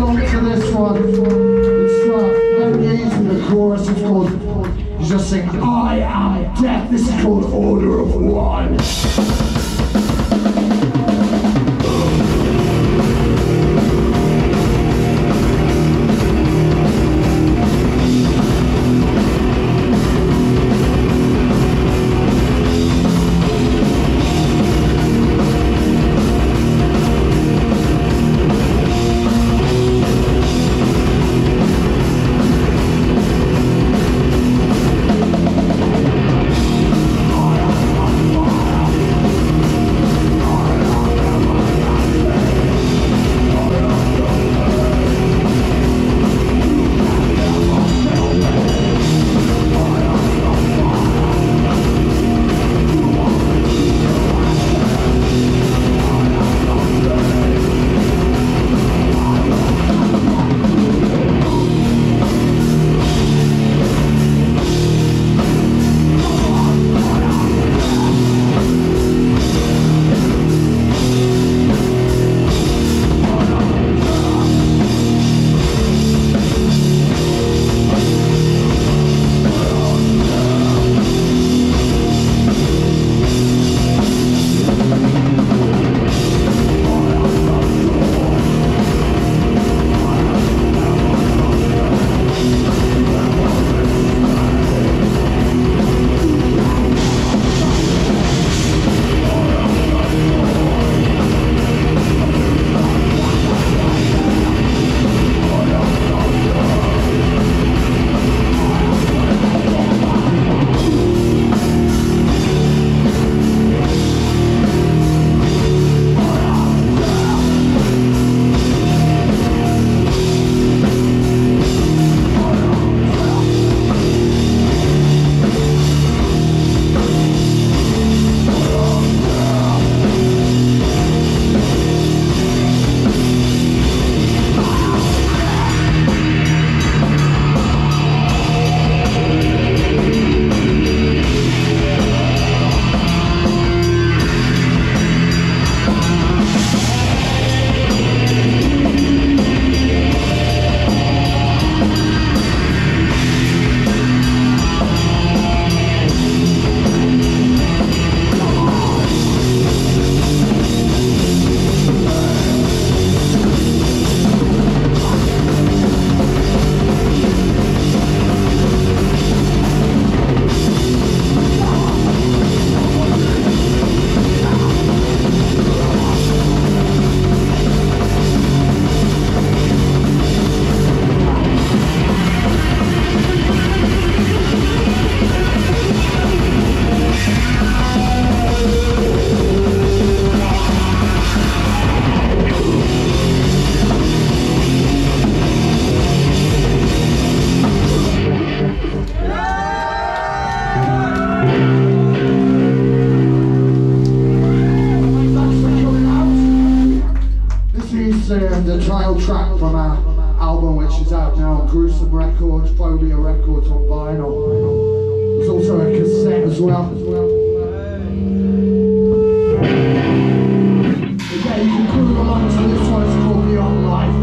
look to this one. It's Memories and the chorus. It's called, you just sing, I am death. This is called Order of One. Track from our album, which is out now, Gruesome Records, Phobia Records on vinyl. There's also a cassette as well. Okay, you can groove along to this one. It's called Beyond Life.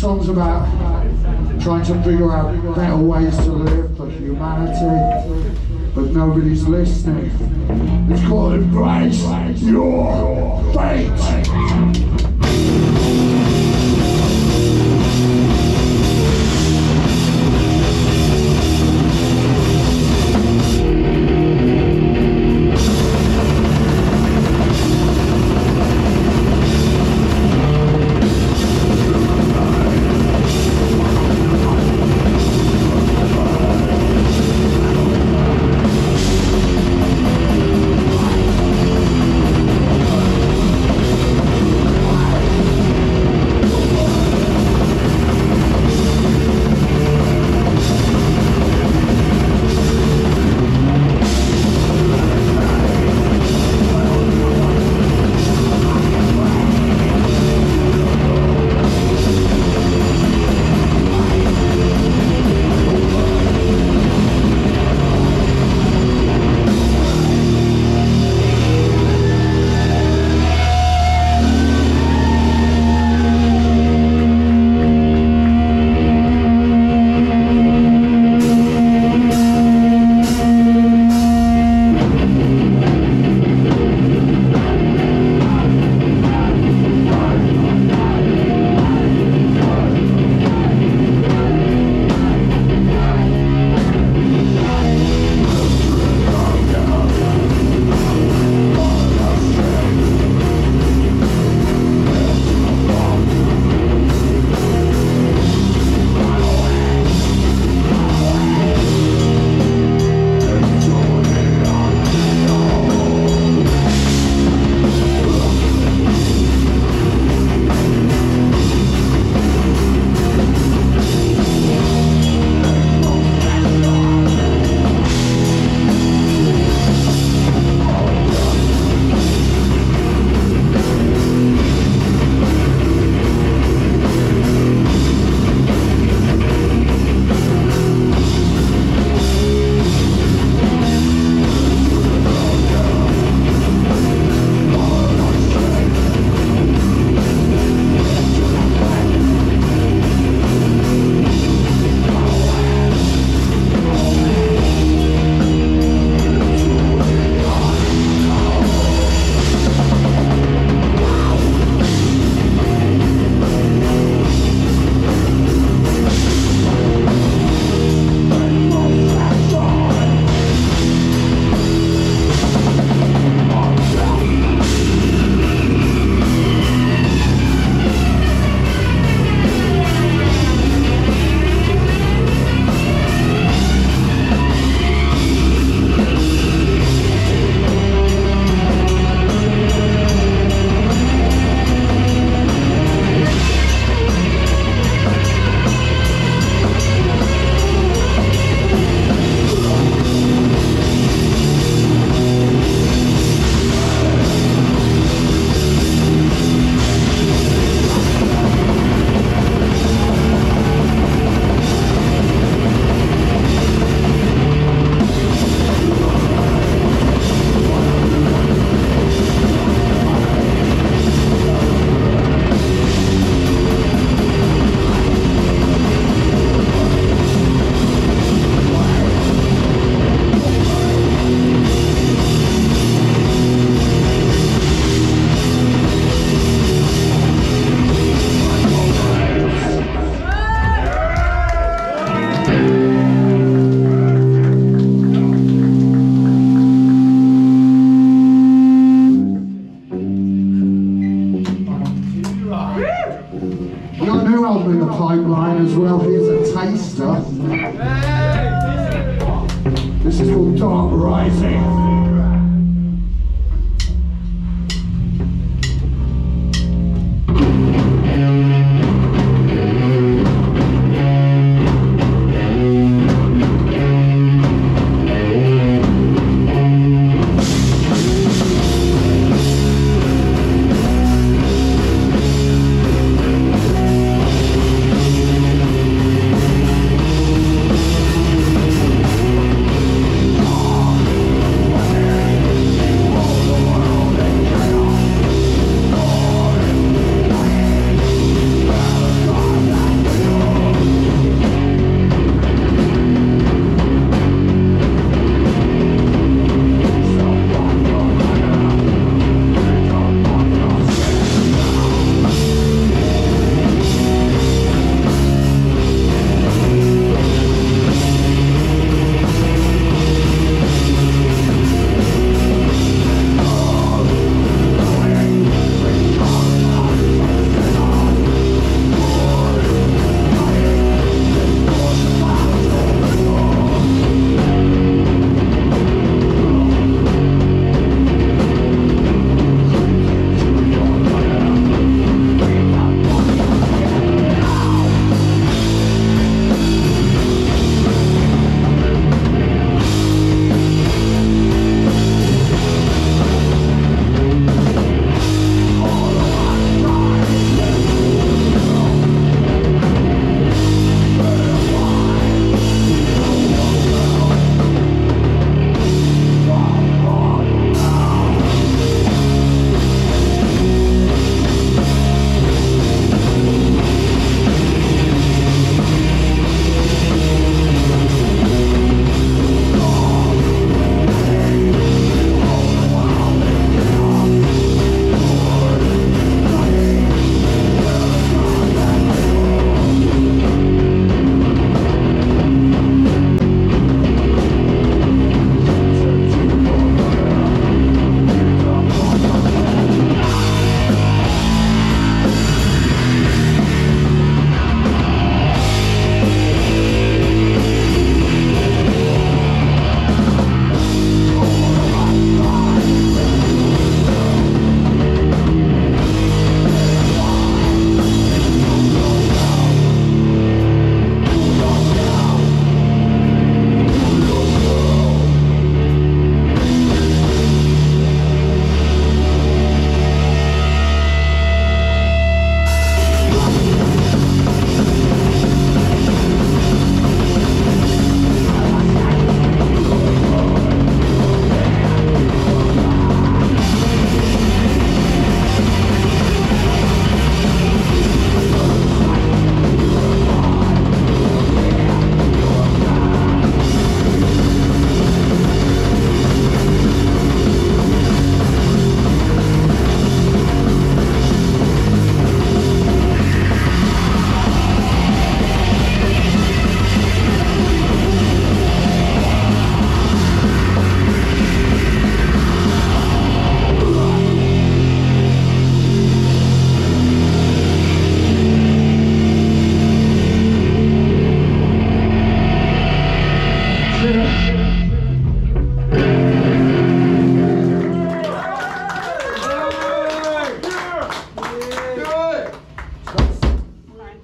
song's about trying to figure out better ways to live for humanity, but nobody's listening. It's called Embrace Your Fate.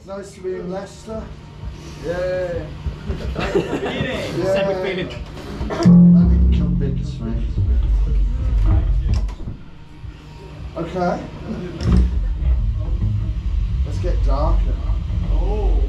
It's nice to be in Leicester. Yeah. Separate feeling. That didn't convince me. Okay. Let's get darker. Oh.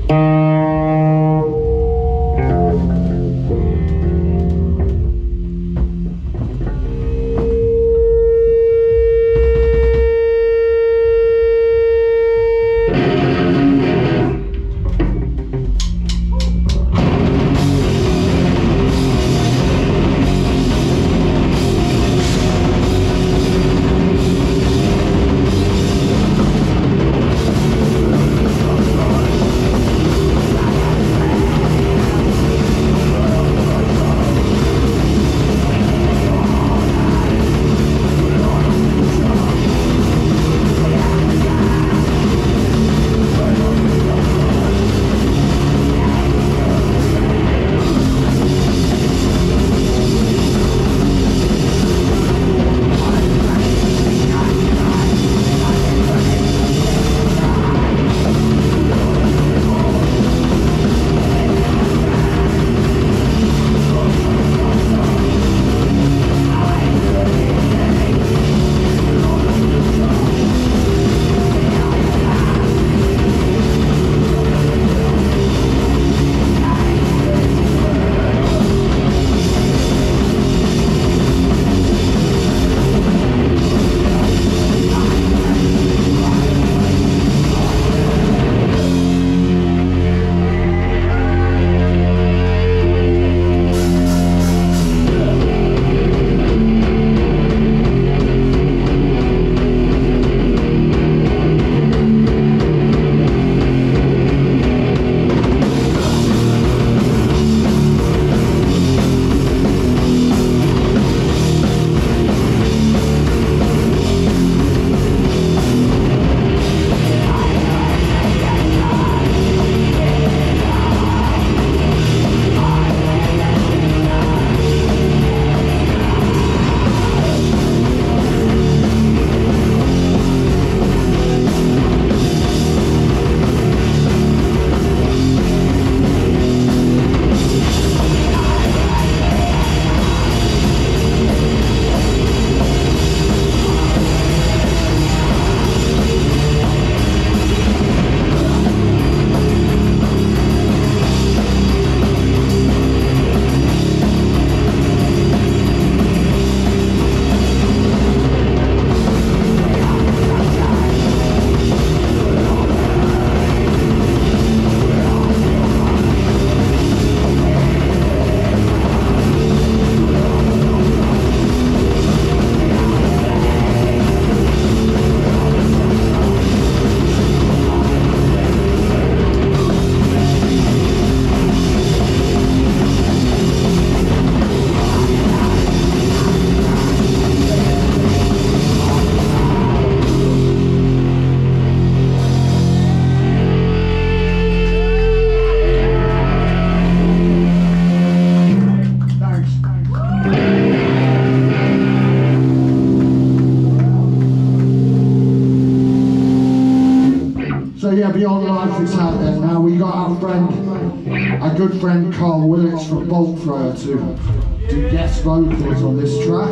Good friend Carl Willis from Bolt Thrower to do guest vocals on this track.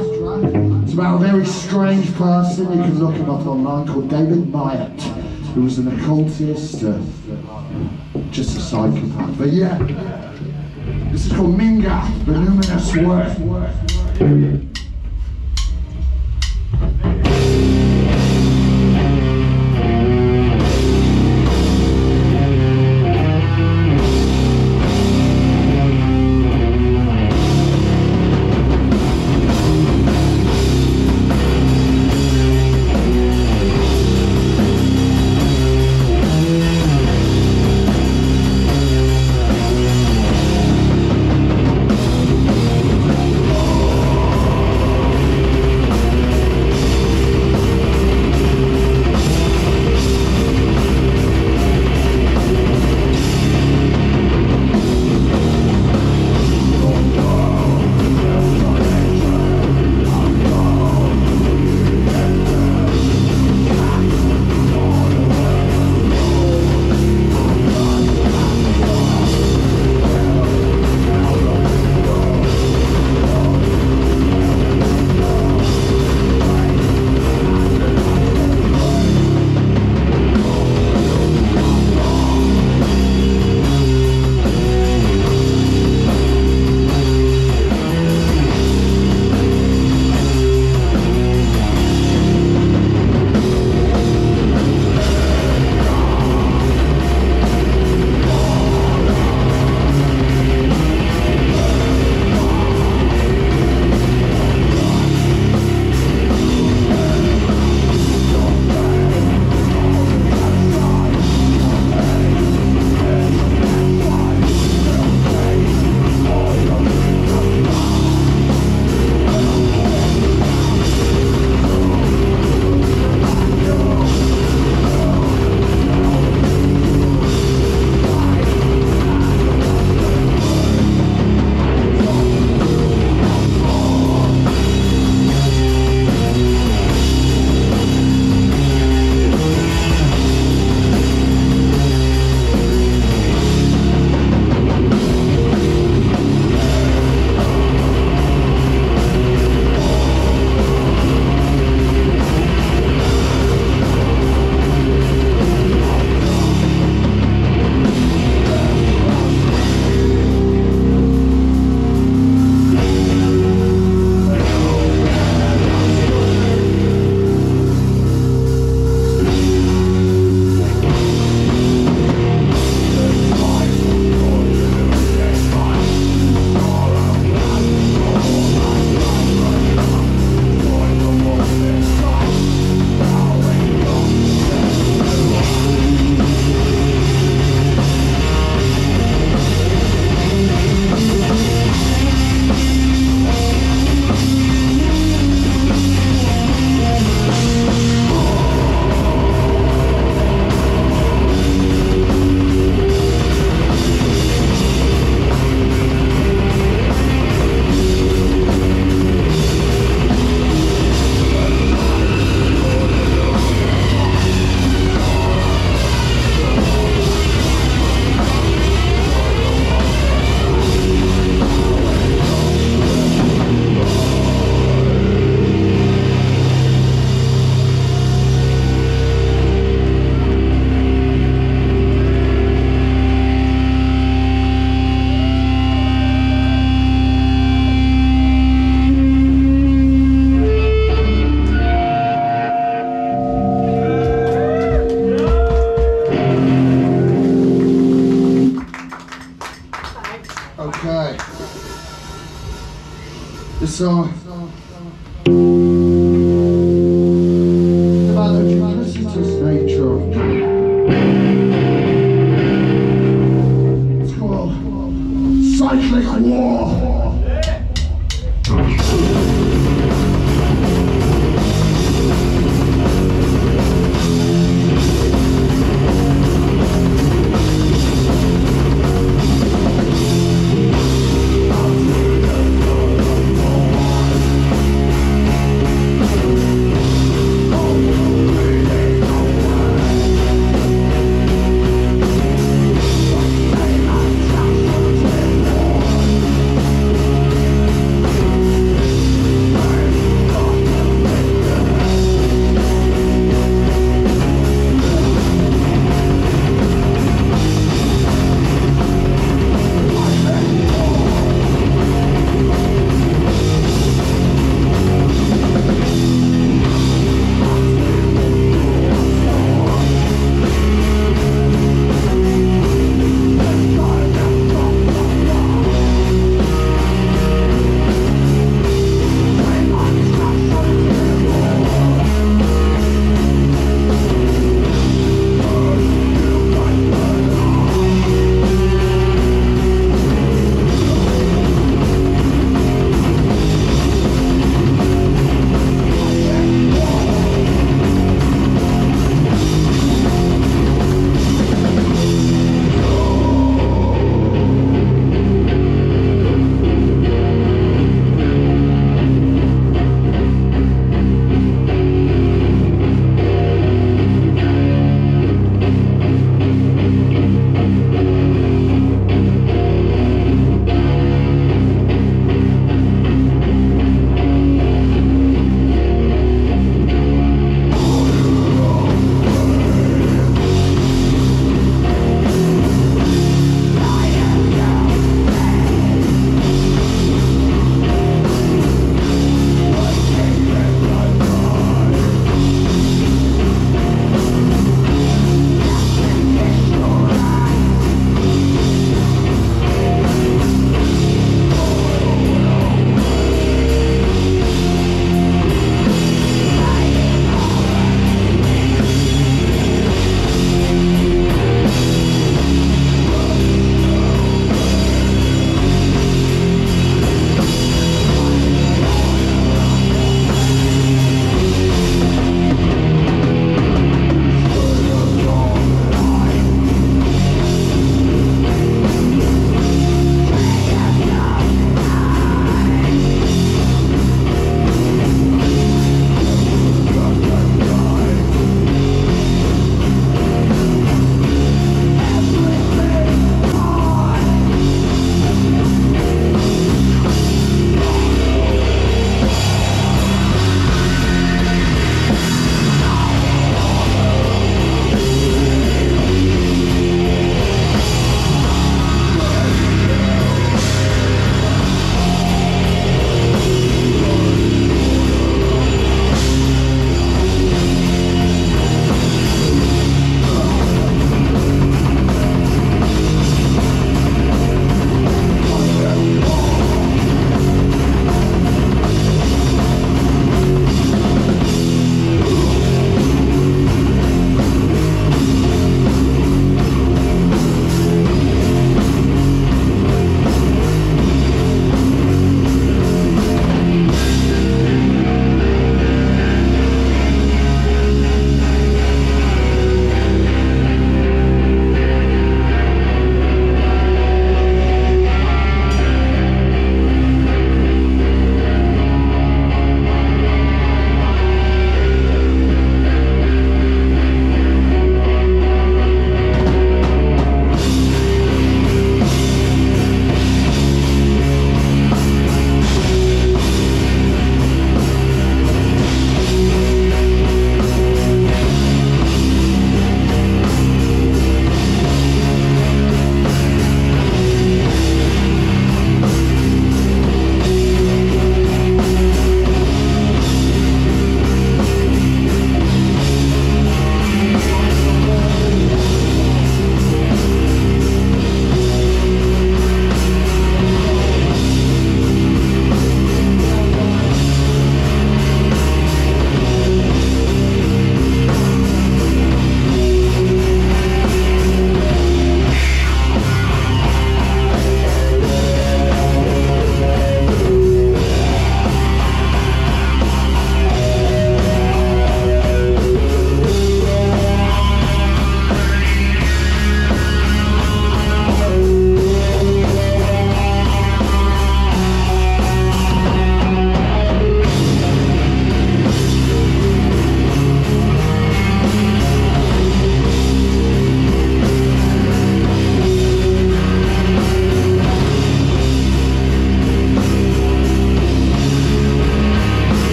It's about a very strange person, you can look him up online, called David Byatt, who was an occultist, just a psychopath. But yeah, this is called Minga, the Luminous Word. song.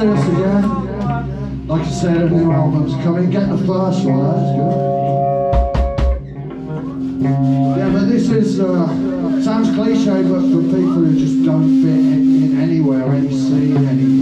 upstairs again. Like I said, a new album's coming. Get the first one, that's good. Yeah, but this is, sounds cliche, but for people who just don't fit in anywhere, any scene, any